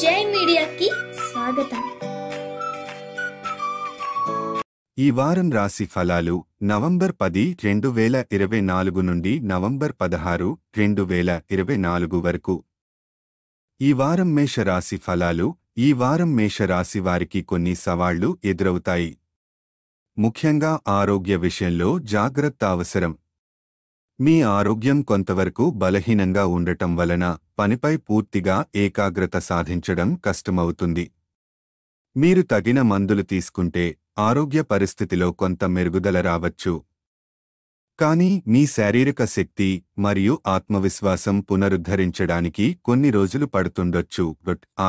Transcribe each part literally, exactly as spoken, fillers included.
జై మీడియాకి స్వాగతం. ఈ వారం రాశి ఫలాలు నవంబర్ పది రెండు వేల ఇరవై నాలుగు నుండి నవంబర్ పదహారు రెండు వేల ఇరవై నాలుగు వరకు. ఈ వారం మేష రాశి ఫలాలు. ఈ వారం మేష రాశి వారికి కొన్ని సవాళ్లు ఎదురవుతాయి. ముఖ్యంగా ఆరోగ్య విషయంలో జాగ్రత్త అవసరం. మీ ఆరోగ్యం కొంతవరకు బలహీనంగా ఉండటం వలన పనిపై పూర్తిగా ఏకాగ్రత సాధించడం కష్టమవుతుంది. మీరు తగిన మందులు తీసుకుంటే ఆరోగ్య పరిస్థితిలో కొంత మెరుగుదల రావచ్చు. కానీ మీ శారీరక శక్తి మరియు ఆత్మవిశ్వాసం పునరుద్ధరించడానికి కొన్ని రోజులు పడుతుండొచ్చు.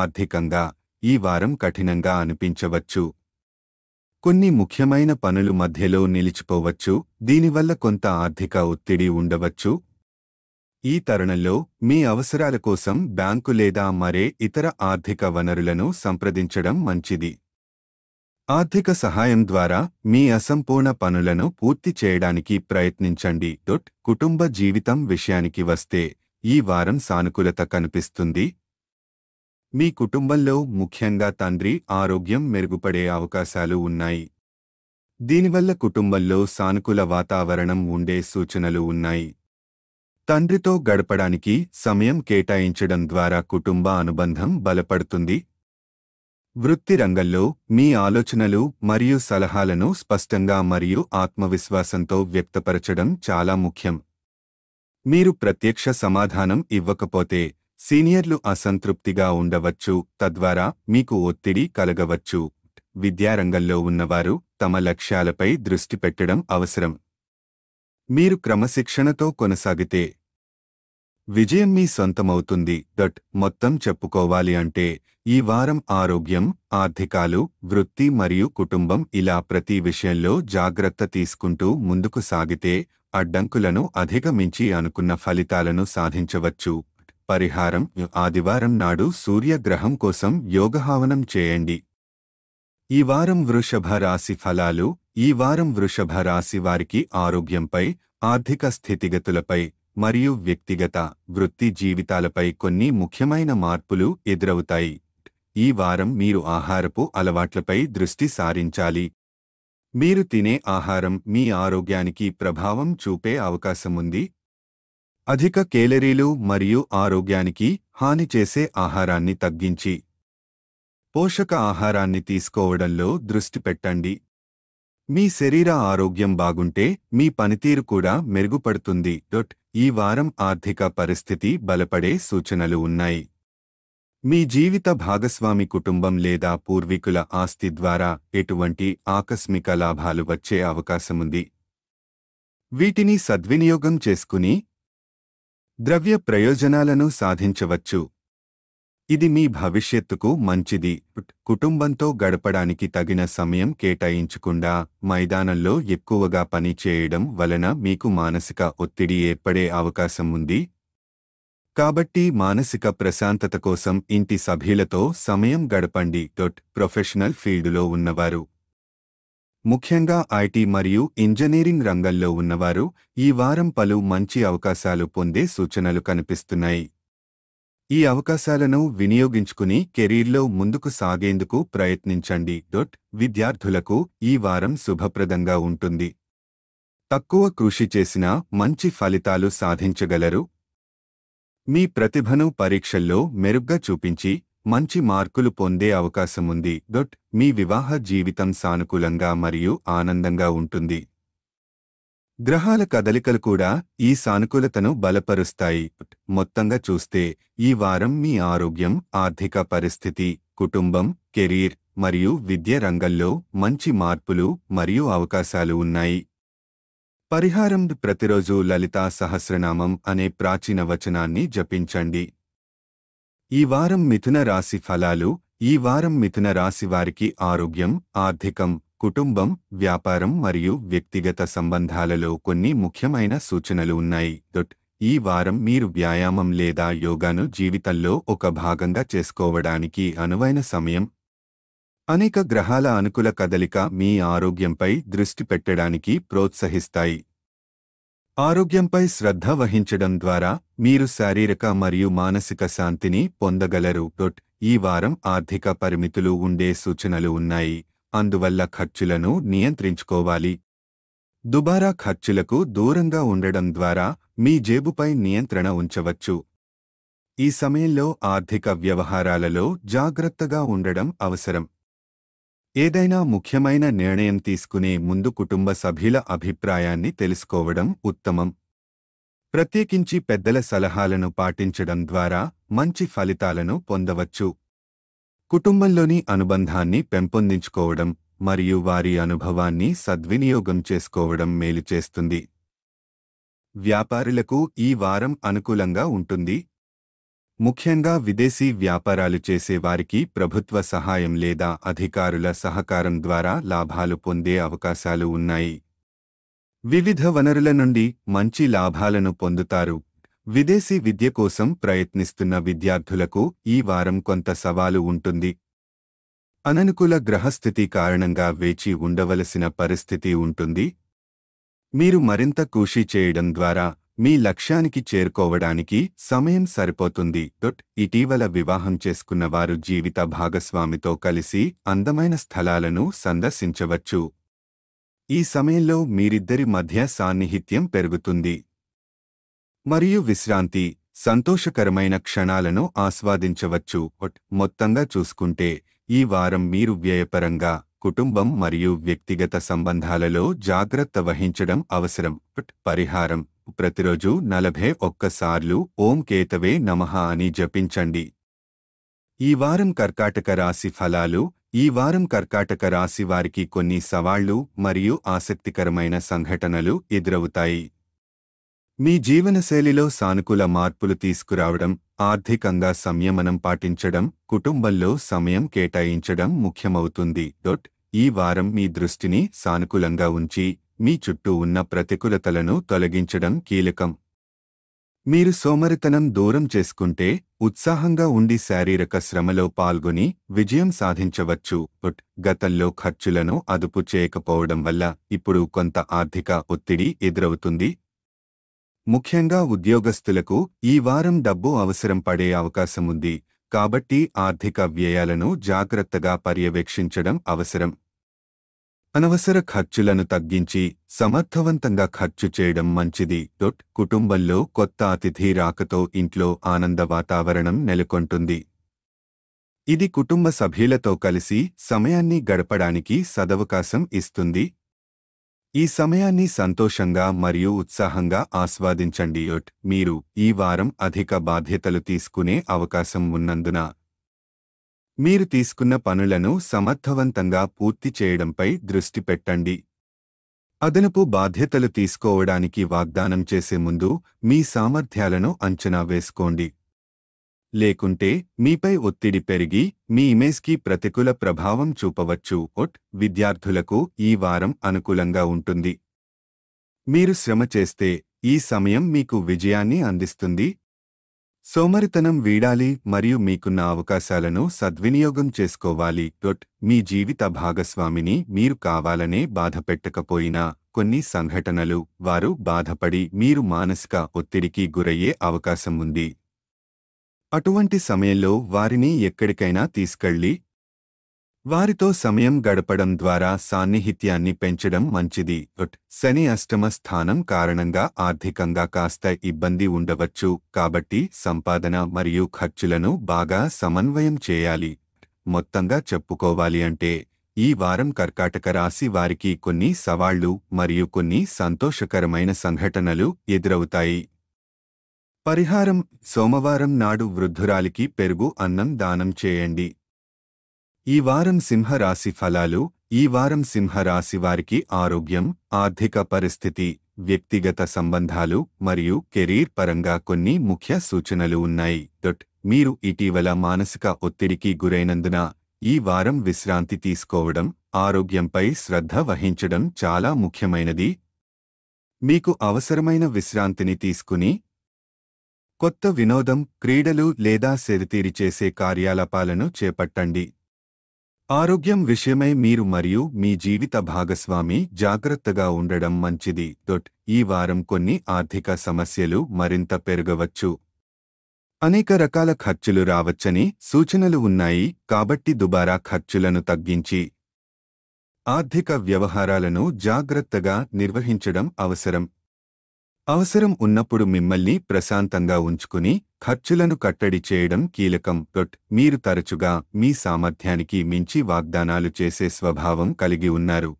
ఆర్థికంగా ఈ వారం కఠినంగా అనిపించవచ్చు. కొన్ని ముఖ్యమైన పనులు మధ్యలో నిలిచిపోవచ్చు. దీనివల్ల కొంత ఆర్థిక ఒత్తిడి ఉండవచ్చు. ఈ తరుణంలో మీ అవసరాల కోసం బ్యాంకు లేదా మరే ఇతర ఆర్థిక వనరులను సంప్రదించడం మంచిది. ఆర్థిక సహాయం ద్వారా మీ అసంపూర్ణ పనులను పూర్తి చేయడానికి ప్రయత్నించండి. కుటుంబ జీవితం విషయానికి వస్తే ఈ వారం సానుకూలత కనిపిస్తుంది. మీ కుటుంబంలో ముఖ్యంగా తండ్రి ఆరోగ్యం మెరుగుపడే అవకాశాలు ఉన్నాయి. దీనివల్ల కుటుంబంలో సానుకూల వాతావరణం ఉండే సూచనలు ఉన్నాయి. తండ్రితో గడపడానికి సమయం కేటాయించడం ద్వారా కుటుంబ అనుబంధం బలపడుతుంది. వృత్తి రంగంలో మీ ఆలోచనలు మరియు సలహాలను స్పష్టంగా మరియు ఆత్మవిశ్వాసంతో వ్యక్తపరచడం చాలా ముఖ్యం. మీరు ప్రత్యక్ష సమాధానం ఇవ్వకపోతే సీనియర్లు అసంతృప్తిగా ఉండవచ్చు, తద్వారా మీకు ఒత్తిడి కలగవచ్చు. విద్యారంగంలో ఉన్నవారు తమ లక్ష్యాలపై దృష్టి పెట్టడం అవసరం. మీరు క్రమశిక్షణతో కొనసాగితే విజయం మీ సొంతమవుతుంది. దట్ మొత్తం చెప్పుకోవాలి అంటే ఈ వారం ఆరోగ్యం, ఆర్థికాలు, వృత్తి మరియు కుటుంబం ఇలా ప్రతి విషయంలో జాగ్రత్త తీసుకుంటూ ముందుకు సాగితే అడ్డంకులను అధిగమించి అనుకున్న ఫలితాలను సాధించవచ్చు. పరిహారం: ఆదివారం నాడు సూర్యగ్రహం కోసం యోగహావనం చేయండి. ఈ వారం వృషభ రాశి ఫలాలు. ఈ వారం వృషభ రాశి వారికి ఆరోగ్యంపై, ఆర్థిక స్థితిగతులపై మరియు వ్యక్తిగత, వృత్తి జీవితాలపై కొన్ని ముఖ్యమైన మార్పులు ఎదురవుతాయి. ఈ వారం మీరు ఆహారపు అలవాట్లపై దృష్టి సారించాలి. మీరు తినే ఆహారం మీ ఆరోగ్యానికి ప్రభావం చూపే అవకాశముంది. అధిక కేలరీలు మరియు ఆరోగ్యానికి హాని చేసే ఆహారాన్ని తగ్గించి పోషక ఆహారాన్ని తీసుకోవడంలో దృష్టి పెట్టండి. మీ శరీర ఆరోగ్యం బాగుంటే మీ పనితీరు కూడా మెరుగుపడుతుంది. ఈ వారం ఆర్థిక పరిస్థితి బలపడే సూచనలు ఉన్నాయి. మీ జీవిత భాగస్వామి, కుటుంబం లేదా పూర్వీకుల ఆస్తి ద్వారా ఎటువంటి ఆకస్మిక లాభాలు వచ్చే అవకాశముంది. వీటిని సద్వినియోగం చేసుకుని ద్రవ్య ప్రయోజనాలను సాధించవచ్చు. ఇది మీ భవిష్యత్తుకు మంచిది. కుటుంబంతో గడపడానికి తగిన సమయం కేటాయించకుండా మైదానంలో ఎక్కువగా పని చేయడం వలన మీకు మానసిక ఒత్తిడి ఏర్పడే అవకాశం ఉంది. కాబట్టి మానసిక ప్రశాంతత కోసం ఇంటి సభ్యులతో సమయం గడపండి. ప్రొఫెషనల్ ఫీల్డ్లో ఉన్నవారు, ముఖ్యంగా ఐటీ మరియు ఇంజనీరింగ్ రంగంలో ఉన్నవారు ఈ వారం పలు మంచి అవకాశాలు పొందే సూచనలు కనిపిస్తున్నాయి. ఈ అవకాశాలను వినియోగించుకుని కెరీర్లో ముందుకు సాగేందుకు ప్రయత్నించండి. విద్యార్థులకు ఈ వారం శుభప్రదంగా ఉంటుంది. తక్కువ కృషి చేసినా మంచి ఫలితాలు సాధించగలరు. మీ ప్రతిభను పరీక్షల్లో మెరుగ్గా చూపించి మంచి మార్కులు పొందే అవకాశముంది. దొట్ మీ వివాహ జీవితం సానుకూలంగా మరియు ఆనందంగా ఉంటుంది. గ్రహాల కదలికలు కూడా ఈ సానుకూలతను బలపరుస్తాయి. మొత్తంగా చూస్తే ఈ వారం మీ ఆరోగ్యం, ఆర్థిక పరిస్థితి, కుటుంబం, కెరీర్ మరియు విద్య రంగంలో మంచి మార్పులు మరియు అవకాశాలు ఉన్నాయి. పరిహారం: ప్రతిరోజు లలితా సహస్రనామం అనే ప్రాచీన వచనాన్ని జపించండి. ఈ వారం మిథున రాశి ఫలాలు. ఈ వారం మిథున రాశి వారికి ఆరోగ్యం, ఆర్థికం, కుటుంబం, వ్యాపారం మరియు వ్యక్తిగత సంబంధాలలో కొన్ని ముఖ్యమైన సూచనలు ఉన్నాయి. ఈ వారం మీరు వ్యాయామం లేదా యోగాను జీవితంలో ఒక భాగంగా చేసుకోవడానికి అనువైన సమయం. అనేక గ్రహాల అనుకూల కదలిక మీ ఆరోగ్యంపై దృష్టి పెట్టడానికి ప్రోత్సహిస్తాయి. ఆరోగ్యంపై శ్రద్ధ వహించడం ద్వారా మీరు శారీరక మరియు మానసిక శాంతిని పొందగలరు. ఈ ఈ వారం ఆర్థిక పరిమితులు ఉండే సూచనలు ఉన్నాయి. అందువల్ల ఖర్చులను నియంత్రించుకోవాలి. దుబారా ఖర్చులకు దూరంగా ఉండడం ద్వారా మీ జేబుపై నియంత్రణ ఉంచవచ్చు. ఈ సమయంలో ఆర్థిక వ్యవహారాలలో జాగ్రత్తగా ఉండడం అవసరం. ఏదైనా ముఖ్యమైన నిర్ణయం తీసుకునే ముందు కుటుంబ సభ్యుల అభిప్రాయాన్ని తెలుసుకోవడం ఉత్తమం. ప్రత్యేకించి పెద్దల సలహాలను పాటించడం ద్వారా మంచి ఫలితాలను పొందవచ్చు. కుటుంబంలోని అనుబంధాన్ని పెంపొందించుకోవడం మరియు వారి అనుభవాన్ని సద్వినియోగం చేసుకోవడం మేలు చేస్తుంది. వ్యాపారులకు ఈ వారం అనుకూలంగా ఉంటుంది. ముఖ్యంగా విదేశీ వ్యాపారాలు చేసేవారికి ప్రభుత్వ సహాయం లేదా అధికారుల సహకారం ద్వారా లాభాలు పొందే అవకాశాలు ఉన్నాయి. వివిధ వనరుల నుండి మంచి లాభాలను పొందుతారు. విదేశీ విద్య కోసం ప్రయత్నిస్తున్న విద్యార్థులకు ఈ వారం కొంత సవాలు ఉంటుంది. అననుకూల గ్రహస్థితి కారణంగా వేచి ఉండవలసిన పరిస్థితి ఉంటుంది. మీరు మరింత కృషి చేయడం ద్వారా మీ లక్ష్యానికి చేరుకోవడానికి సమయం సరిపోతుంది. ఇటీవల వివాహం చేసుకున్నవారు జీవిత భాగస్వామితో కలిసి అందమైన స్థలాలను సందర్శించవచ్చు. ఈ సమయంలో మీరిద్దరి మధ్య సాన్నిహిత్యం పెరుగుతుంది మరియు విశ్రాంతి, సంతోషకరమైన క్షణాలను ఆస్వాదించవచ్చు. మొత్తంగా చూసుకుంటే ఈ వారం మీరు వ్యయపరంగా, కుటుంబం మరియు వ్యక్తిగత సంబంధాలలో జాగ్రత్త వహించడం అవసరం. పరిహారం: ప్రతిరోజు నలభై ఒక్కసార్లు ఓం కేతవే నమః అని జపించండి. ఈ వారం కర్కాటక రాశి ఫలాలు. ఈ వారం కర్కాటక రాశి వారికి కొన్ని సవాళ్లు మరియు ఆసక్తికరమైన సంఘటనలు ఎదురవుతాయి. మీ జీవనశైలిలో సానుకూల మార్పులు తీసుకురావడం, ఆర్థికంగా సంయమనం పాటించడం, కుటుంబంలో సమయం కేటాయించడం ముఖ్యమవుతుంది. ఈ వారం మీ దృష్టిని సానుకూలంగా ఉంచి మీ చుట్టూ ఉన్న ప్రతికూలతలను తొలగించడం కీలకం. మీరు సోమరితనం దూరం చేసుకుంటే ఉత్సాహంగా ఉండి శారీరక శ్రమలో పాల్గొని విజయం సాధించవచ్చు. గతంలో ఖర్చులను అదుపు చేయకపోవడం వల్ల ఇప్పుడు కొంత ఆర్థిక ఒత్తిడి ఎదురవుతుంది. ముఖ్యంగా ఉద్యోగస్తులకు ఈ వారం డబ్బు అవసరం పడే అవకాశముంది, కాబట్టి ఆర్థిక వ్యయాలను జాగ్రత్తగా పర్యవేక్షించడం అవసరం. అనవసర ఖర్చులను తగ్గించి సమర్థవంతంగా ఖర్చు చేయడం మంచిది. కుటుంబంలో కొత్త అతిథి రాకతో ఇంట్లో ఆనంద వాతావరణం నెలకొంటుంది. ఇది కుటుంబ సభ్యులతో కలిసి సమయాన్ని గడపడానికి సదవకాశం ఇస్తుంది. ఈ సమయాన్ని సంతోషంగా మరియు ఉత్సాహంగా ఆస్వాదించండి. మీరు ఈ వారం అధిక బాధ్యతలు తీసుకునే అవకాశం ఉన్నందున మీరు తీసుకున్న పనులను సమర్థవంతంగా పూర్తి చేయడంపై దృష్టి పెట్టండి. అదనపు బాధ్యతలు తీసుకోవడానికి వాగ్దానం చేసే ముందు మీ సామర్థ్యాలను అంచనా వేసుకోండి. లేకుంటే మీపై ఒత్తిడి పెరిగి మీ ఇమేజ్కి ప్రతికూల ప్రభావం చూపవచ్చు. ఒట్ విద్యార్థులకు ఈ వారం అనుకూలంగా ఉంటుంది. మీరు శ్రమ చేస్తే ఈ సమయం మీకు విజయాన్ని అందిస్తుంది. సోమరితనం వీడాలి మరియు మీకున్న అవకాశాలను సద్వినియోగం చేసుకోవాలి. డొట్ మీ జీవిత భాగస్వామిని మీరు కావాలనే బాధపెట్టకపోయినా కొన్ని సంఘటనలు వారు బాధపడి మీరు మానసిక ఒత్తిడికి గురయ్యే అవకాశం ఉంది. అటువంటి సమయంలో వారిని ఎక్కడికైనా తీసుకెళ్ళి వారితో సమయం గడపడం ద్వారా సాన్నిహిత్యాన్ని పెంచడం మంచిది. శని అష్టమ స్థానం కారణంగా ఆర్థికంగా కాస్త ఇబ్బంది ఉండవచ్చు, కాబట్టి సంపాదన మరియు ఖర్చులను బాగా సమన్వయం చేయాలి. మొత్తంగా చెప్పుకోవాలి అంటే ఈ వారం కర్కాటక రాశి వారికి కొన్ని సవాళ్లు మరియు కొన్ని సంతోషకరమైన సంఘటనలు ఎదురవుతాయి. పరిహారం: సోమవారం నాడు వృద్ధురాలికి పెరుగు అన్నం దానం చేయండి. ఈ వారం సింహ రాశి ఫలాలు. ఈ వారం సింహ రాశి వారికి ఆరోగ్యం, ఆర్థిక పరిస్థితి, వ్యక్తిగత సంబంధాలు మరియు కెరీర్ పరంగా కొన్ని ముఖ్య సూచనలు ఉన్నాయి. డొట్ మీరు ఇటీవల మానసిక ఒత్తిడికి గురైనందున ఈ వారం విశ్రాంతి తీసుకోవడం, ఆరోగ్యంపై శ్రద్ధ వహించడం చాలా ముఖ్యమైనది. మీకు అవసరమైన విశ్రాంతిని తీసుకుని కొత్త వినోదం, క్రీడలు లేదా సెరితీరి చేసే కార్యాలపాలను చేపట్టండి. ఆరోగ్యం విషయమై మీరు మరియు మీ జీవిత భాగస్వామి జాగ్రత్తగా ఉండడం మంచిది. ఈ వారం కొన్ని ఆర్థిక సమస్యలు మరింత పెరగవచ్చు. అనేక రకాల ఖర్చులు రావచ్చని సూచనలు ఉన్నాయి కాబట్టి దుబారా ఖర్చులను తగ్గించి ఆర్థిక వ్యవహారాలను జాగృతగా నిర్వహించడం అవసరం. అవసరం ఉన్నప్పుడు మిమ్మల్ని ప్రశాంతంగా ఉంచుకుని ఖర్చులను కట్టడి చేయడం కీలకం. మీరు తరచుగా మీ సామర్థ్యానికి మించి వాగ్దానాలు చేసే స్వభావం కలిగి ఉన్నారు.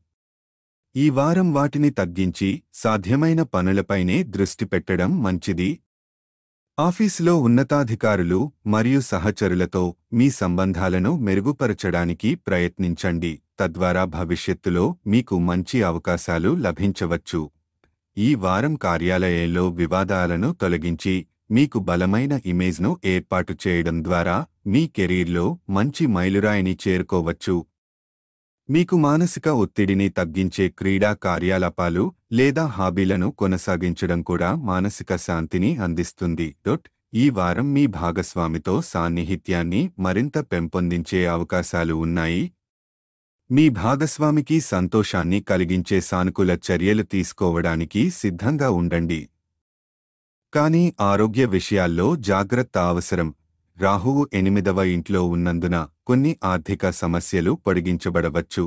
ఈ వారం వాటిని తగ్గించి సాధ్యమైన పనులపైనే దృష్టి పెట్టడం మంచిది. ఆఫీసులో ఉన్నతాధికారులు మరియు సహచరులతో మీ సంబంధాలను మెరుగుపరచడానికి ప్రయత్నించండి, తద్వారా భవిష్యత్తులో మీకు మంచి అవకాశాలు లభించవచ్చు. ఈ వారం కార్యాలయంలో వివాదాలను తొలగించి మీకు బలమైన ఇమేజ్ను ఏర్పాటు చేయడం ద్వారా మీ కెరీర్లో మంచి మైలురాయిని చేరుకోవచ్చు. మీకు మానసిక ఒత్తిడిని తగ్గించే క్రీడా కార్యాలపాలు లేదా హాబీలను కొనసాగించడం కూడా మానసిక శాంతిని అందిస్తుంది. ఈ వారం మీ భాగస్వామితో సాన్నిహిత్యాన్ని మరింత పెంపొందించే అవకాశాలు ఉన్నాయి. మీ భాగస్వామికి సంతోషాన్ని కలిగించే సానుకూల చర్యలు తీసుకోవడానికి సిద్ధంగా ఉండండి. కానీ ఆరోగ్య విషయాల్లో జాగ్రత్త అవసరం. రాహువు ఎనిమిదవ ఇంట్లో ఉన్నందున కొన్ని ఆర్థిక సమస్యలు పొడిగించబడవచ్చు.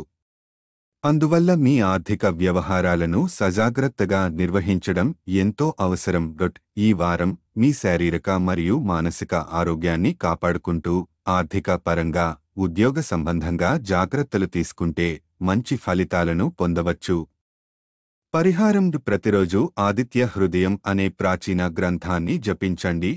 అందువల్ల మీ ఆర్థిక వ్యవహారాలను సజాగ్రత్తగా నిర్వహించడం ఎంతో అవసరం. ఈ వారం మీ శారీరక మరియు మానసిక ఆరోగ్యాన్ని కాపాడుకుంటూ ఆర్థిక పరంగా ఉద్యోగ సంబంధంగా జాగ్రత్తలు తీసుకుంటే మంచి ఫలితాలను పొందవచ్చు. పరిహారం: ప్రతిరోజు ఆదిత్య హృదయం అనే ప్రాచీన గ్రంథాన్ని జపించండి.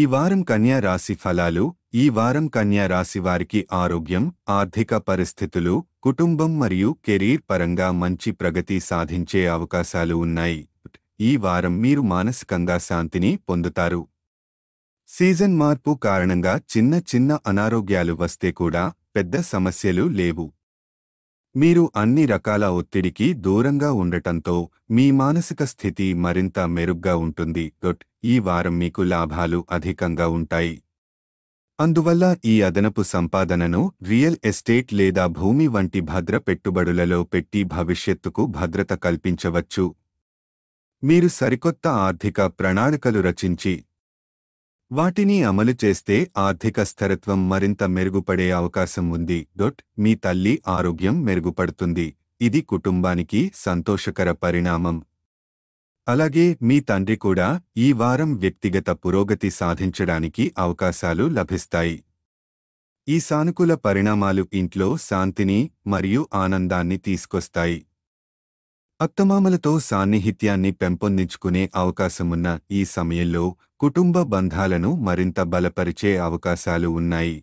ఈ వారం కన్యా రాశి ఫలాలు. ఈ వారం కన్యా రాశి వారికి ఆరోగ్యం, ఆర్థిక పరిస్థితులు, కుటుంబం మరియు కెరీర్ పరంగా మంచి ప్రగతి సాధించే అవకాశాలు ఉన్నాయి. ఈ వారం మీరు మానసికంగా శాంతిని పొందుతారు. సీజన్ మార్పు కారణంగా చిన్న చిన్న అనారోగ్యాలు వస్తే కూడా పెద్ద సమస్యలు లేవు. మీరు అన్ని రకాల ఒత్తిడికి దూరంగా ఉండటంతో మీ మానసిక స్థితి మరింత మెరుగ్గా ఉంటుంది. ఈ వారం మీకు లాభాలు అధికంగా ఉంటాయి. అందువల్ల ఈ అదనపు సంపాదనను రియల్ ఎస్టేట్ లేదా భూమి వంటి భద్ర పెట్టుబడులలో పెట్టి భవిష్యత్తుకు భద్రత కల్పించవచ్చు. మీరు సరికొత్త ఆర్థిక ప్రణాళికలు రచించి వాటిని అమలు చేస్తే ఆర్థిక స్థిరత్వం మరింత మెరుగుపడే అవకాశం ఉంది. మీ తల్లి ఆరోగ్యం మెరుగుపడుతుంది, ఇది కుటుంబానికి సంతోషకర పరిణామం. అలాగే మీ తండ్రి కూడా ఈ వారం వ్యక్తిగత పురోగతి సాధించడానికి అవకాశాలు లభిస్తాయి. ఈ సానుకూల పరిణామాలు ఇంట్లో శాంతిని మరియు ఆనందాన్ని తీసుకొస్తాయి. అత్తమామలతో సాన్నిహిత్యాన్ని పెంపొందించుకునే అవకాశమున్న ఈ సమయంలో కుటుంబ బంధాలను మరింత బలపరిచే అవకాశాలు ఉన్నాయి.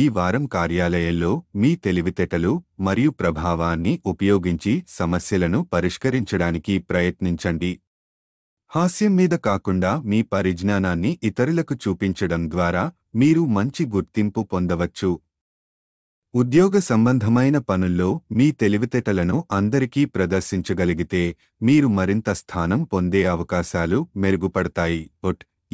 ఈ వారం కార్యాలయంలో మీ తెలివితేటలు మరియు ప్రభావాన్ని ఉపయోగించి సమస్యలను పరిష్కరించడానికి ప్రయత్నించండి. హాస్యం మీద కాకుండా మీ పరిజ్ఞానాన్ని ఇతరులకు చూపించడం ద్వారా మీరు మంచి గుర్తింపు పొందవచ్చు. ఉద్యోగ సంబంధమైన పనుల్లో మీ తెలివితేటలను అందరికీ ప్రదర్శించగలిగితే మీరు మరింత స్థానం పొందే అవకాశాలు మెరుగుపడతాయి.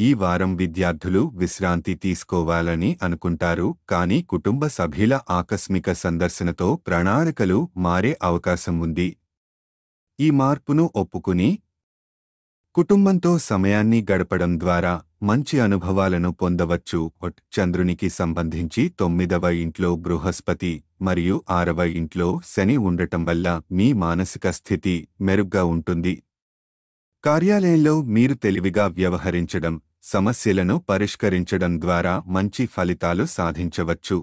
ఈ వారం విద్యార్థులు విశ్రాంతి తీసుకోవాలని అనుకుంటారు, కానీ కుటుంబ సభ్యుల ఆకస్మిక సందర్శనతో ప్రణాళికలు మారే అవకాశం ఉంది. ఈ మార్పును ఒప్పుకుని కుటుంబంతో సమయాన్ని గడపడం ద్వారా మంచి అనుభవాలను పొందవచ్చు. చంద్రునికి సంబంధించి తొమ్మిదవ ఇంట్లో బృహస్పతి మరియు ఆరవ ఇంట్లో శని ఉండటం వల్ల మీ మానసిక స్థితి మెరుగ్గా ఉంటుంది. కార్యాలయంలో మీరు తెలివిగా వ్యవహరించడం, సమస్యలను పరిష్కరించడం ద్వారా మంచి ఫలితాలు సాధించవచ్చు.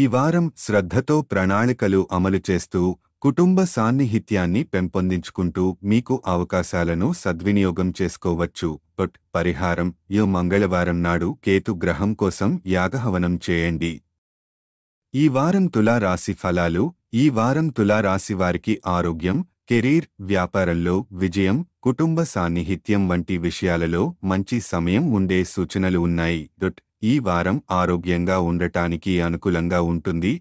ఈ వారం శ్రద్ధతో ప్రణాళికలు అమలు చేస్తూ కుటుంబ సాన్నిహిత్యాన్ని పెంపొందించుకుంటూ మీకు అవకాశాలను సద్వినియోగం చేసుకోవచ్చు. పరిహారం: యో మంగళవారం నాడు కేతు గ్రహం కోసం యాగహవనం చేయండి. ఈ వారం తులా రాశి ఫలాలు. ఈ వారం తులా రాశి వారికి ఆరోగ్యం, కెరీర్, వ్యాపారంలో విజయం, కుటుంబ సాన్నిహిత్యం వంటి విషయాలలో మంచి సమయం ఉండే సూచనలు ఉన్నాయి. ఈ వారం ఆరోగ్యంగా ఉండటానికి అనుకూలంగా ఉంటుంది.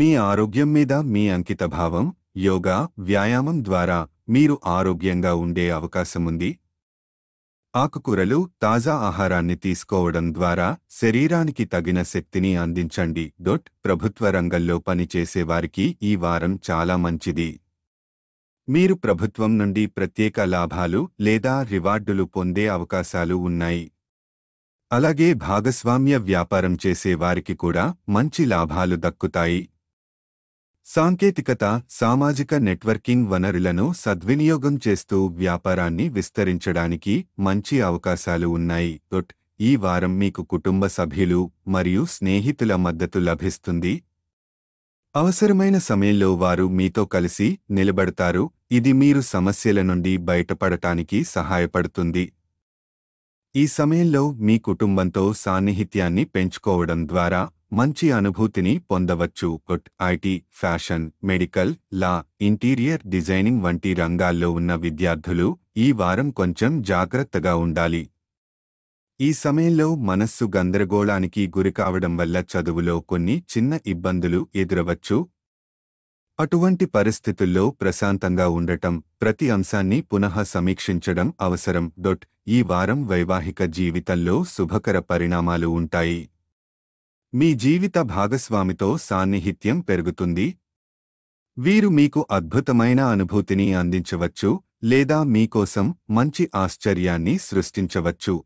మీ ఆరోగ్యం మీద మీ అంకితభావం, యోగా, వ్యాయామం ద్వారా మీరు ఆరోగ్యంగా ఉండే అవకాశముంది. ఆకుకూరలు, తాజా ఆహారాన్ని తీసుకోవడం ద్వారా శరీరానికి తగిన శక్తిని అందించండి. ప్రభుత్వ రంగంలో పనిచేసేవారికి ఈ వారం చాలా మంచిది. మీరు ప్రభుత్వం నుండి ప్రత్యేక లాభాలు లేదా రివార్డులు పొందే అవకాశాలు ఉన్నాయి. అలాగే భాగస్వామ్య వ్యాపారం చేసే వారికి కూడా మంచి లాభాలు దక్కుతాయి. సాంకేతికత, సామాజిక నెట్వర్కింగ్ వనరులను సద్వినియోగం చేస్తూ వ్యాపారాన్ని విస్తరించడానికి మంచి అవకాశాలు ఉన్నాయి. ఈ వారం మీకు కుటుంబ సభ్యులు మరియు స్నేహితుల మద్దతు లభిస్తుంది. అవసరమైన సమయంలో వారు మీతో కలిసి నిలబడతారు. ఇది మీరు సమస్యల నుండి బయటపడటానికి సహాయపడుతుంది. ఈ సమయంలో మీ కుటుంబంతో సాన్నిహిత్యాన్ని పెంచుకోవడం ద్వారా మంచి అనుభూతిని పొందవచ్చు. IT, fashion, medical, law, interior designing వంటి రంగాల్లో ఉన్న విద్యార్థులు ఈ వారం కొంచెం జాగ్రత్తగా ఉండాలి. ఈ సమయంలో మనస్సు గందరగోళానికి గురికావడం వల్ల చదువులో కొన్ని చిన్న ఇబ్బందులు ఎదురవచ్చు. అటువంటి పరిస్థితుల్లో ప్రశాంతంగా ఉండటం, ప్రతి అంశాన్ని పునః సమీక్షించడం అవసరం. డొట్ ఈ వారం వైవాహిక జీవితంలో శుభకర పరిణామాలు ఉంటాయి. మీ జీవిత భాగస్వామితో సాన్నిహిత్యం పెరుగుతుంది. వీరు మీకు అద్భుతమైన అనుభూతిని అందించవచ్చు లేదా మీకోసం మంచి ఆశ్చర్యాన్ని సృష్టించవచ్చు.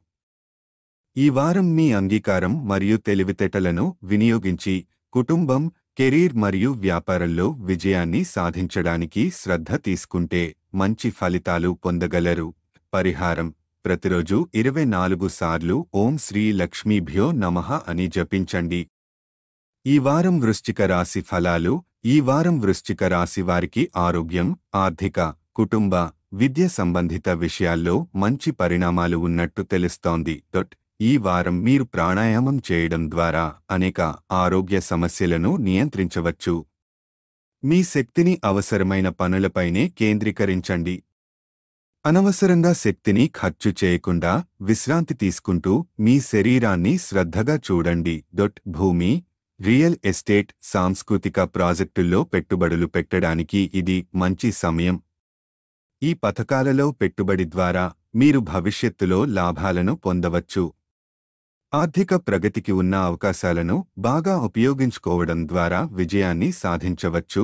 ఈ వారం మీ అంగీకారం మరియు తెలివితేటలను వినియోగించి కుటుంబం, కెరీర్ మరియు వ్యాపారంలో విజయాన్ని సాధించడానికి శ్రద్ధ తీసుకుంటే మంచి ఫలితాలు పొందగలరు. పరిహారం: ప్రతిరోజు ఇరవై నాలుగు సార్లు ఓం శ్రీ లక్ష్మీభ్యో నమః అని జపించండి. ఈ వారం వృశ్చిక రాశి ఫలాలు. ఈ వారం వృశ్చిక రాశి వారికి ఆరోగ్యం, ఆర్థిక, కుటుంబ, విద్య సంబంధిత విషయాల్లో మంచి పరిణామాలు ఉన్నట్టు తెలుస్తోంది. ఈ వారం మీరు ప్రాణాయామం చేయడం ద్వారా అనేక ఆరోగ్య సమస్యలను నియంత్రించవచ్చు. మీ శక్తిని అవసరమైన పనులపైనే కేంద్రీకరించండి. అనవసరంగా శక్తిని ఖర్చు చేయకుండా విశ్రాంతి తీసుకుంటూ మీ శరీరాన్ని శ్రద్ధగా చూడండి. డొట్ భూమి, రియల్ ఎస్టేట్, సాంస్కృతిక ప్రాజెక్టుల్లో పెట్టుబడులు పెట్టడానికి ఇది మంచి సమయం. ఈ పథకాలలో పెట్టుబడి ద్వారా మీరు భవిష్యత్తులో లాభాలను పొందవచ్చు. ఆర్థిక ప్రగతికి ఉన్న అవకాశాలను బాగా ఉపయోగించుకోవడం ద్వారా విజయాన్ని సాధించవచ్చు.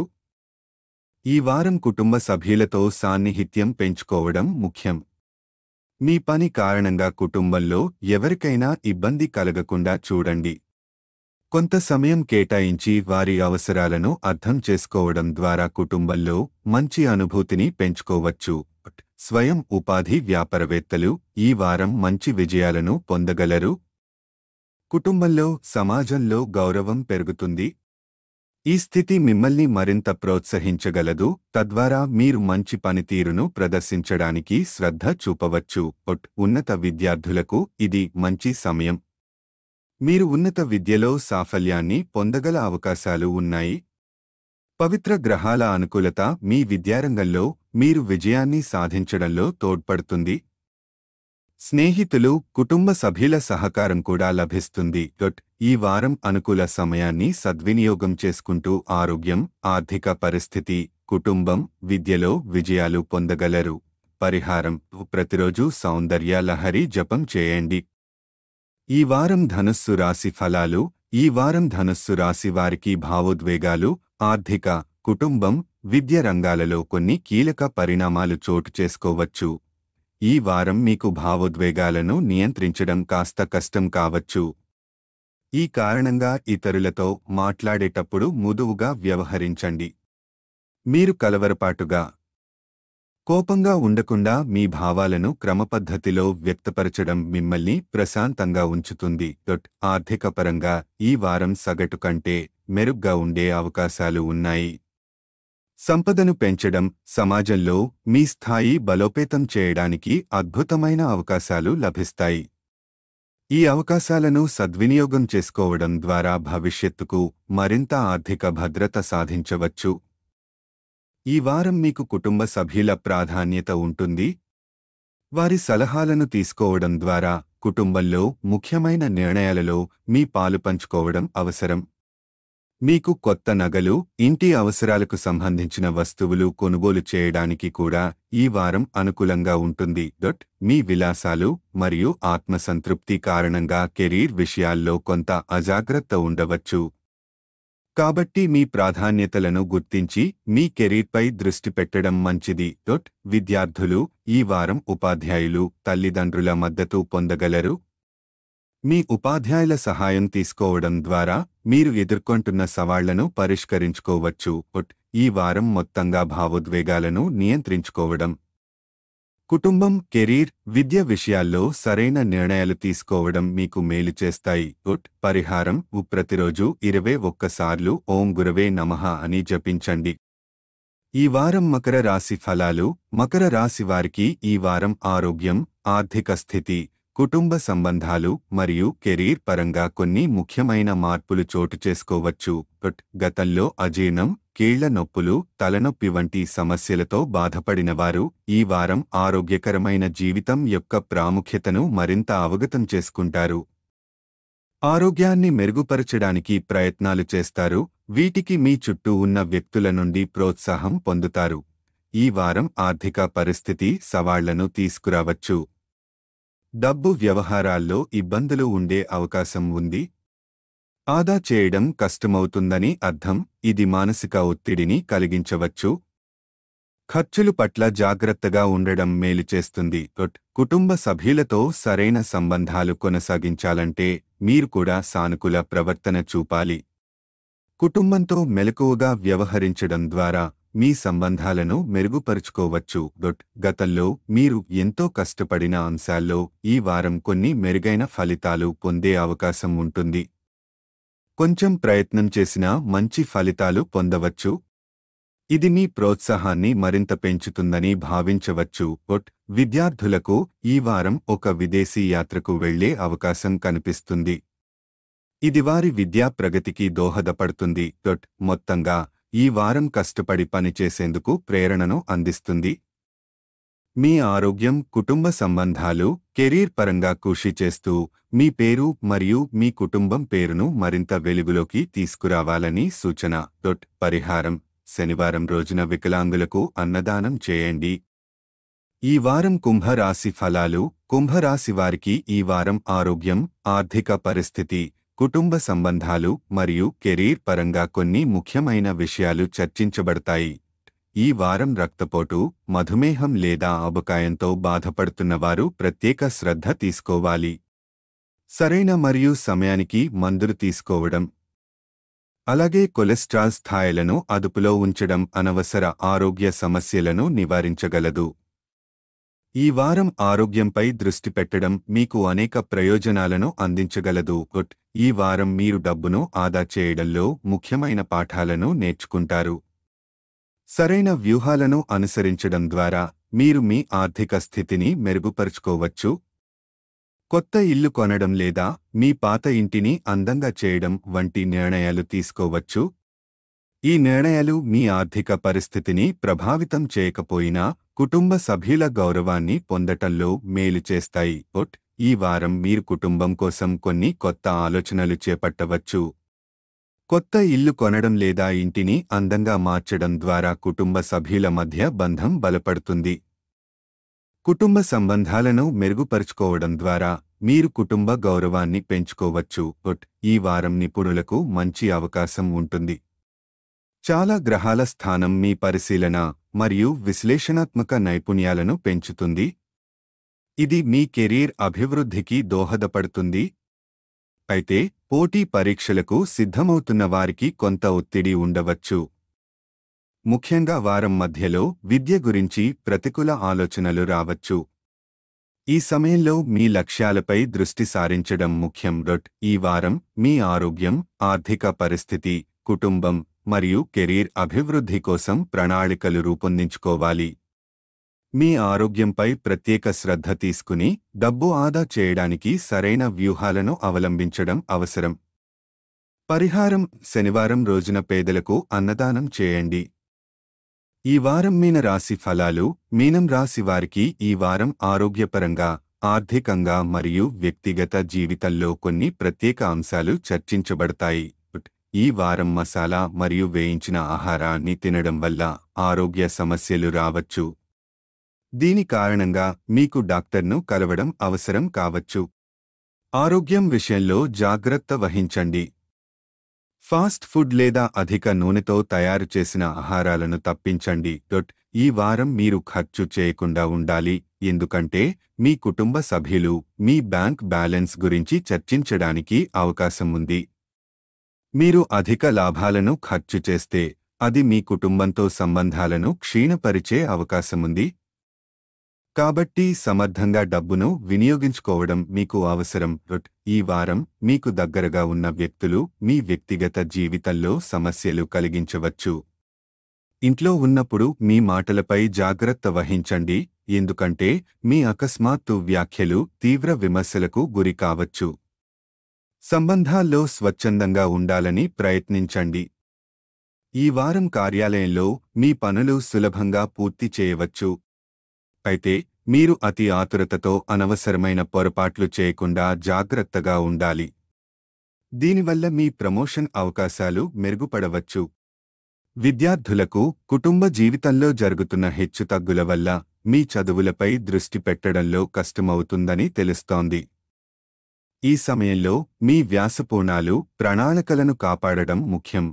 ఈ వారం కుటుంబ సభ్యులతో సాన్నిహిత్యం పెంచుకోవడం ముఖ్యం. మీ పని కారణంగా కుటుంబంలో ఎవరికైనా ఇబ్బంది కలగకుండా చూడండి. కొంత సమయం కేటాయించి వారి అవసరాలను అర్థం చేసుకోవడం ద్వారా కుటుంబంలో మంచి అనుభూతిని పెంచుకోవచ్చు. స్వయం ఉపాధి వ్యాపారవేత్తలు ఈ వారం మంచి విజయాలను పొందగలరు. కుటుంబంలో, సమాజంలో గౌరవం పెరుగుతుంది. ఈ స్థితి మిమ్మల్ని మరింత ప్రోత్సహించగలదు, తద్వారా మీరు మంచి పనితీరును ప్రదర్శించడానికి శ్రద్ధ చూపవచ్చు. ఉన్నత విద్యార్థులకు ఇది మంచి సమయం. మీరు ఉన్నత విద్యలో సాఫల్యాన్ని పొందగల అవకాశాలు ఉన్నాయి. పవిత్ర గ్రహాల అనుకూలత మీ విద్యారంగంలో మీరు విజయాన్ని సాధించడంలో తోడ్పడుతుంది. స్నేహితులు, కుటుంబ సభ్యుల సహకారం కూడా లభిస్తుంది. ఈ వారం అనుకూల సమయాన్ని సద్వినియోగం చేసుకుంటూ ఆరోగ్యం, ఆర్థిక పరిస్థితి, కుటుంబం, విద్యలో విజయాలు పొందగలరు. పరిహారం: ప్రతిరోజు సౌందర్య లహరి జపం చేయండి. ఈ వారం ధనుస్సు రాశి ఫలాలు. ఈ వారం ధనుస్సు రాశి వారికి భావోద్వేగాలు, ఆర్థిక, కుటుంబం, విద్య రంగాలలో కొన్ని కీలక పరిణామాలు చోటు చేసుకోవచ్చు. ఈ వారం మీకు భావోద్వేగాలను నియంత్రించడం కాస్త కష్టం కావచ్చు. ఈ కారణంగా ఇతరులతో మాట్లాడేటప్పుడు మృదువుగా వ్యవహరించండి. మీరు కలవరపాటుగా, కోపంగా ఉండకుండా మీ భావాలను క్రమపద్ధతిలో వ్యక్తపరచడం మిమ్మల్ని ప్రశాంతంగా ఉంచుతుంది. ఆర్థికపరంగా ఈ వారం సగటు కంటే మెరుగ్గా ఉండే అవకాశాలు ఉన్నాయి. సంపదను పెంచడం, సమాజంలో మీ స్థాయి బలోపేతం చేయడానికి అద్భుతమైన అవకాశాలు లభిస్తాయి. ఈ అవకాశాలను సద్వినియోగం చేసుకోవడం ద్వారా భవిష్యత్తుకు మరింత ఆర్థిక భద్రత సాధించవచ్చు. ఈ వారం మీకు కుటుంబ సభ్యుల ప్రాధాన్యత ఉంటుంది. వారి సలహాలను తీసుకోవడం ద్వారా కుటుంబంలో ముఖ్యమైన నిర్ణయాలలో మీ పాలు పంచుకోవడం అవసరం. మీకు కొత్త నగలు, ఇంటి అవసరాలకు సంబంధించిన వస్తువులు కొనుగోలు చేయడానికి కూడా ఈ వారం అనుకూలంగా ఉంటుంది. డొట్ మీ విలాసాలు మరియు ఆత్మసంతృప్తి కారణంగా కెరీర్ విషయాల్లో కొంత అజాగ్రత్త ఉండవచ్చు. కాబట్టి మీ ప్రాధాన్యతలను గుర్తించి మీ కెరీర్ పై దృష్టి పెట్టడం మంచిది. విద్యార్థులు ఈ వారం ఉపాధ్యాయులు తల్లిదండ్రుల మద్దతు పొందగలరు. మీ ఉపాధ్యాయుల సహాయం తీసుకోవడం ద్వారా మీరు ఎదుర్కొంటున్న సవాళ్లను పరిష్కరించుకోవచ్చు. ఈ వారం మొత్తంగా భావోద్వేగాలను నియంత్రించుకోవడం, కుటుంబం, కెరీర్, విద్య విషయాల్లో సరైన నిర్ణయాలు తీసుకోవడం మీకు మేలు చేస్తాయి. పరిహారం: ప్రతిరోజు ఇరవై ఒక్కసార్లు ఓం గురవే నమః అని జపించండి. ఈ వారం మకర రాశి ఫలాలు. మకర రాశి వారికి ఈ వారం ఆరోగ్యం, ఆర్థిక స్థితి, కుటుంబ సంబంధాలు మరియు కెరీర్ పరంగా కొన్ని ముఖ్యమైన మార్పులు చోటు చేసుకోవచ్చు. గతంలో అజీర్ణం, కీళ్ల నొప్పులు, తలనొప్పి వంటి సమస్యలతో బాధపడినవారు ఈ వారం ఆరోగ్యకరమైన జీవితం యొక్క ప్రాముఖ్యతను మరింత అవగతం చేసుకుంటారు. ఆరోగ్యాన్ని మెరుగుపరచడానికి ప్రయత్నాలు చేస్తారు. వీటికి మీ చుట్టూ ఉన్న వ్యక్తుల నుండి ప్రోత్సాహం పొందుతారు. ఈ వారం ఆర్థిక పరిస్థితి సవాళ్లను తీసుకురావచ్చు. డబ్బు వ్యవహారాల్లో ఇబ్బందులు ఉండే అవకాశం ఉంది. ఆదా చేయడం కష్టమవుతుందని అర్థం. ఇది మానసిక ఒత్తిడిని కలిగించవచ్చు. ఖర్చులు పట్ల జాగ్రత్తగా ఉండడం మేలు చేస్తుంది. కుటుంబ సభ్యులతో సరైన సంబంధాలు కొనసాగించాలంటే మీరు కూడా సానుకూల ప్రవర్తన చూపాలి. కుటుంబంతో మెలకువగా వ్యవహరించడం ద్వారా మీ సంబంధాలను మెరుగుపరుచుకోవచ్చు. గతంలో మీరు ఎంతో కష్టపడిన అంశాల్లో ఈ వారం కొన్ని మెరుగైన ఫలితాలు పొందే అవకాశం ఉంటుంది. కొంచెం ప్రయత్నం చేసినా మంచి ఫలితాలు పొందవచ్చు. ఇది మీ ప్రోత్సాహాన్ని మరింత పెంచుతుందని భావించవచ్చు. విద్యార్థులకు ఈ వారం ఒక విదేశీ యాత్రకు వెళ్లే అవకాశం కనిపిస్తుంది. ఇది వారి విద్యా ప్రగతికి దోహదపడుతుంది. మొత్తంగా ఈ వారం కష్టపడి పనిచేసేందుకు ప్రేరణను అందిస్తుంది. మీ ఆరోగ్యం, కుటుంబ సంబంధాలు, కెరీర్ పరంగా కృషి చేస్తూ మీ పేరు మరియు మీ కుటుంబం పేరును మరింత వెలుగులోకి తీసుకురావాలని సూచన. డొట్ పరిహారం: శనివారం రోజున వికలాంగులకు అన్నదానం చేయండి. ఈ వారం కుంభరాశి ఫలాలు. కుంభరాశి వారికి ఈ వారం ఆరోగ్యం, ఆర్థిక పరిస్థితి, కుటుంబ సంబంధాలు మరియు కెరీర్ పరంగా కొన్ని ముఖ్యమైన విషయాలు చర్చించబడతాయి. ఈ వారం రక్తపోటు, మధుమేహం లేదా అబకాయంతో బాధపడుతున్నవారు ప్రత్యేక శ్రద్ధ తీసుకోవాలి. సరైన మరియు సమయానికి మందులు తీసుకోవడం, అలాగే కొలెస్ట్రాల్ స్థాయిలను అదుపులో ఉంచడం అనవసర ఆరోగ్య సమస్యలను నివారించగలదు. ఈ వారం ఆరోగ్యంపై దృష్టి పెట్టడం మీకు అనేక ప్రయోజనాలను అందించగలదు. ఈ వారం మీరు డబ్బును ఆదా చేయడంలో ముఖ్యమైన పాఠాలను నేర్చుకుంటారు. సరైన వ్యూహాలను అనుసరించడం ద్వారా మీరు మీ ఆర్థిక స్థితిని మెరుగుపరుచుకోవచ్చు. కొత్త ఇల్లు కొనడం లేదా మీ పాత ఇంటిని అందంగా చేయడం వంటి నిర్ణయాలు తీసుకోవచ్చు. ఈ నిర్ణయాలు మీ ఆర్థిక పరిస్థితిని ప్రభావితం చేయకపోయినా కుటుంబ సభ్యుల గౌరవాన్ని పొందటంలో మేలు చేస్తాయి. ఈ వారం మీరు కుటుంబం కోసం కొన్ని కొత్త ఆలోచనలు చేపట్టవచ్చు. కొత్త ఇల్లు కొనడం లేదా ఇంటిని అందంగా మార్చడం ద్వారా కుటుంబ సభ్యుల మధ్య బంధం బలపడుతుంది. కుటుంబ సంబంధాలను మెరుగుపరుచుకోవడం ద్వారా మీరు కుటుంబ గౌరవాన్ని పెంచుకోవచ్చు. ఈ వారం నిపుణులకు మంచి అవకాశం ఉంటుంది. చాలా గ్రహాల స్థానం మీ పరిశీలన మరియు విశ్లేషణాత్మక నైపుణ్యాలను పెంచుతుంది. ఇది మీ కెరీర్ అభివృద్ధికి దోహదపడుతుంది. అయితే పోటీ పరీక్షలకు సిద్ధమవుతున్న వారికి కొంత ఒత్తిడి ఉండవచ్చు. ముఖ్యంగా వారం మధ్యలో విద్య గురించి ప్రతికూల ఆలోచనలు రావచ్చు. ఈ సమయంలో మీ లక్ష్యాలపై దృష్టి సారించడం ముఖ్యం. ఈ వారం మీ ఆరోగ్యం, ఆర్థిక పరిస్థితి, కుటుంబం మరియు కెరీర్ అభివృద్ధి కోసం ప్రణాళికలు రూపొందించుకోవాలి. మీ ఆరోగ్యంపై ప్రత్యేక శ్రద్ధ తీసుకుని డబ్బు ఆదా చేయడానికి సరైన వ్యూహాలను అవలంబించడం అవసరం. పరిహారం: శనివారం రోజున పేదలకు అన్నదానం చేయండి. ఈ వారం మీన రాశి ఫలాలు. మీనం రాశి వారికి ఈ వారం ఆరోగ్యపరంగా, ఆర్థికంగా మరియు వ్యక్తిగత జీవితంలో కొన్ని ప్రత్యేక అంశాలు చర్చించబడతాయి. ఈ వారం మసాలా మరియు వేయించిన ఆహారాన్ని తినడం వల్ల ఆరోగ్య సమస్యలు రావచ్చు. దీని కారణంగా మీకు డాక్టర్ను కలవడం అవసరం కావచ్చు. ఆరోగ్యం విషయంలో జాగ్రత్త వహించండి. ఫాస్ట్ ఫుడ్ లేదా అధిక నూనెతో తయారు చేసిన ఆహారాలను తప్పించండి. ఈ వారం మీరు ఖర్చు చేయకుండా ఉండాలి, ఎందుకంటే మీ కుటుంబ సభ్యులు మీ బ్యాంక్ బ్యాలెన్స్ గురించి చర్చించడానికి అవకాశం ఉంది. మీరు అధిక లాభాలను ఖర్చు చేస్తే అది మీ కుటుంబంతో సంబంధాలను క్షీణపరిచే అవకాశముంది. కాబట్టి సమర్థంగా డబ్బును వినియోగించుకోవడం మీకు అవసరం. ఈ వారం మీకు దగ్గరగా ఉన్న వ్యక్తులు మీ వ్యక్తిగత జీవితంలో సమస్యలు కలిగించవచ్చు. ఇంట్లో ఉన్నప్పుడు మీ మాటలపై జాగ్రత్త వహించండి, ఎందుకంటే మీ అకస్మాత్తు వ్యాఖ్యలు తీవ్ర విమర్శలకు గురి కావచ్చు. సంబంధాల్లో స్వచ్ఛందంగా ఉండాలని ప్రయత్నించండి. ఈ వారం కార్యాలయంలో మీ పనులు సులభంగా పూర్తి చేయవచ్చు, అయితే మీరు అతి ఆతురతతో అనవసరమైన పొరపాట్లు చేయకుండా జాగ్రత్తగా ఉండాలి. దీనివల్ల మీ ప్రమోషన్ అవకాశాలు మెరుగుపడవచ్చు. విద్యార్థులకు కుటుంబ జీవితంలో జరుగుతున్న హెచ్చుతగ్గుల వల్ల మీ చదువులపై దృష్టి పెట్టడంలో కష్టమవుతుందని తెలుస్తోంది. ఈ సమయంలో మీ వ్యాసపూర్ణాలు ప్రణాళికలను కాపాడడం ముఖ్యం.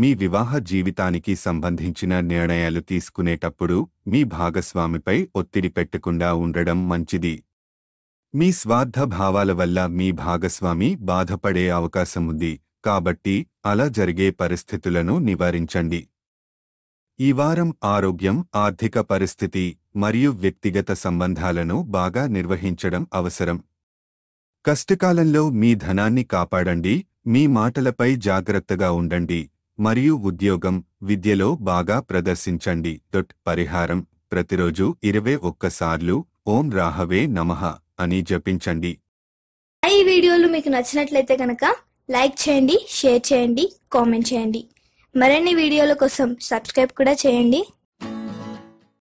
మీ వివాహ జీవితానికి సంబంధించిన నిర్ణయాలు తీసుకునేటప్పుడు మీ భాగస్వామిపై ఒత్తిడి పెట్టకుండా ఉండడం మంచిది. మీ స్వార్థ భావాల వల్ల మీ భాగస్వామి బాధపడే అవకాశముంది, కాబట్టి అలా జరిగే పరిస్థితులను నివారించండి. ఈ వారం ఆరోగ్యం, ఆర్థిక పరిస్థితి మరియు వ్యక్తిగత సంబంధాలను బాగా నిర్వహించడం అవసరం. కష్టకాలంలో మీ ధనాన్ని కాపాడండి, మీ మాటలపై జాగ్రత్తగా ఉండండి మరియు ఉద్యోగం, విద్యలో బాగా ప్రదర్శించండి. పరిహారం: ప్రతిరోజు ఇరవై ఒక్కసార్లు ఓం రాహవే నమః అని జపించండి. ఈ వీడియోలు మీకు నచ్చినట్లయితే కనుక లైక్ చేయండి, షేర్ చేయండి, కామెంట్ చేయండి. మరిన్ని వీడియోల కోసం సబ్స్క్రైబ్ కూడా చేయండి.